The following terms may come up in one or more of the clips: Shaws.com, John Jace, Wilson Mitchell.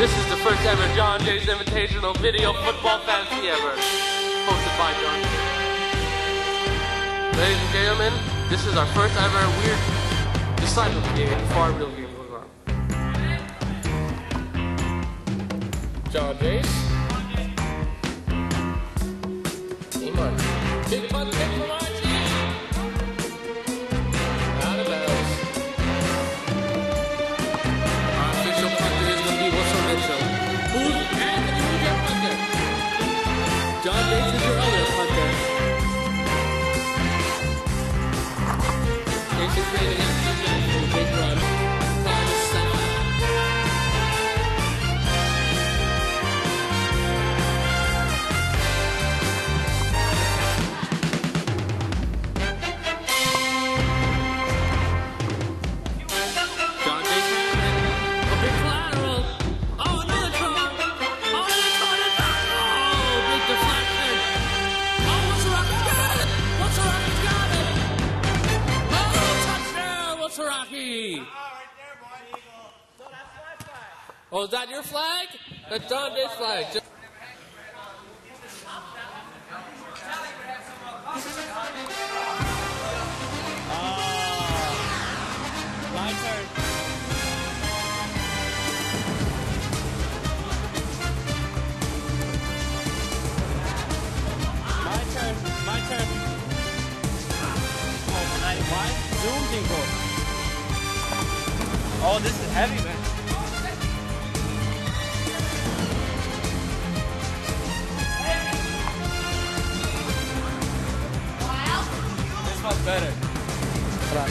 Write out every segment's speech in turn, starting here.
This is the first ever John Jace Invitational Video Football Fantasy ever, hosted by John Jace. Ladies and gentlemen, this is our first ever weird disciple game, far real game going on. John Jace. Team one. Big Button Kick from RG. Out of bounds. Our official punter is going to be Wilson Mitchell. Who's Anthony? Who's your punter? John Jace is your other punter. Jace is creating a touchdown for a big run. Five to seven. Oh, is that your flag? That's John Jace's flag. My turn. My turn. Oh, why? Zoom people. Oh, this is heavy, man. Better. Nice pass.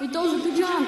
He does a good job.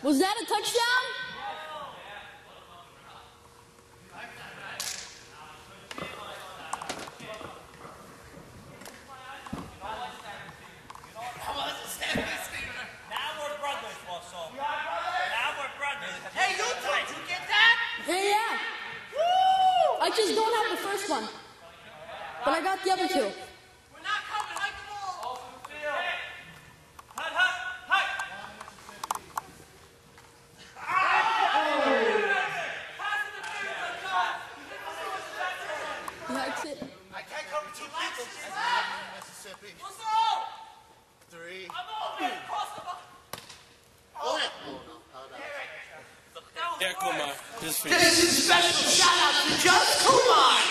Was that a touchdown? I just don't have the first one, but I got the other two. We're not coming like the ball. Hut, hut, hut. That's it. I can't cover two people. Mississippi. What's up? Three. I'm over. Cross the ball. Kumar. This is special shout out to Just Kumar.